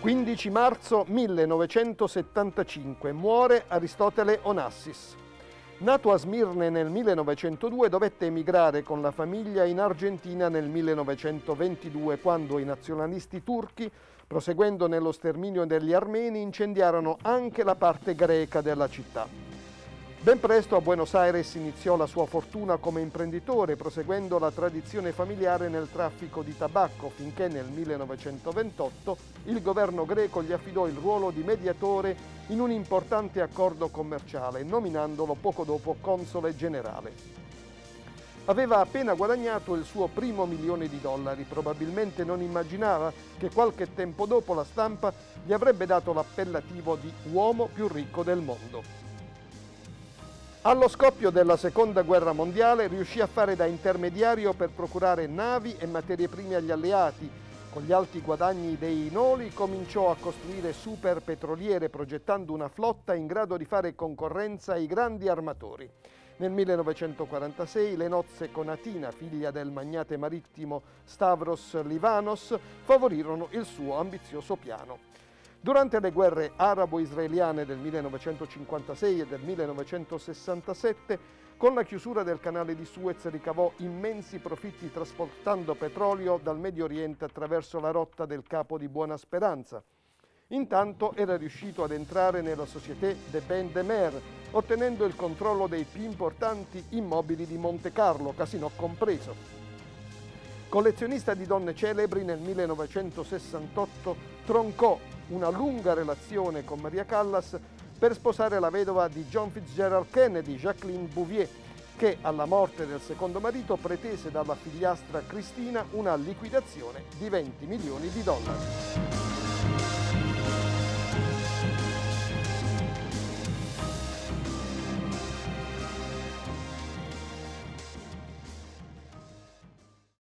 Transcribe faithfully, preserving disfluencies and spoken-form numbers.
quindici marzo millenovecentosettantacinque, muore Aristotele Onassis. Nato a Smirne nel millenovecentodue, dovette emigrare con la famiglia in Argentina nel millenovecentoventidue, quando i nazionalisti turchi, proseguendo nello sterminio degli armeni, incendiarono anche la parte greca della città. Ben presto a Buenos Aires iniziò la sua fortuna come imprenditore, proseguendo la tradizione familiare nel traffico di tabacco, finché nel millenovecentoventotto il governo greco gli affidò il ruolo di mediatore in un importante accordo commerciale, nominandolo poco dopo console generale. Aveva appena guadagnato il suo primo milione di dollari, probabilmente non immaginava che qualche tempo dopo la stampa gli avrebbe dato l'appellativo di uomo più ricco del mondo. Allo scoppio della Seconda Guerra Mondiale riuscì a fare da intermediario per procurare navi e materie prime agli alleati. Con gli alti guadagni dei noli cominciò a costruire super petroliere, progettando una flotta in grado di fare concorrenza ai grandi armatori. Nel millenovecentoquarantasei le nozze con Atina, figlia del magnate marittimo Stavros Livanos, favorirono il suo ambizioso piano. Durante le guerre arabo-israeliane del millenovecentocinquantasei e del millenovecentosessantasette, con la chiusura del canale di Suez ricavò immensi profitti trasportando petrolio dal Medio Oriente attraverso la rotta del Capo di Buona Speranza. Intanto era riuscito ad entrare nella società de Ben Demer, ottenendo il controllo dei più importanti immobili di Monte Carlo, Casinò compreso. Collezionista di donne celebri, nel millenovecentosessantotto troncò una lunga relazione con Maria Callas per sposare la vedova di John Fitzgerald Kennedy, Jacqueline Bouvier, che alla morte del secondo marito pretese dalla figliastra Cristina una liquidazione di venti milioni di dollari.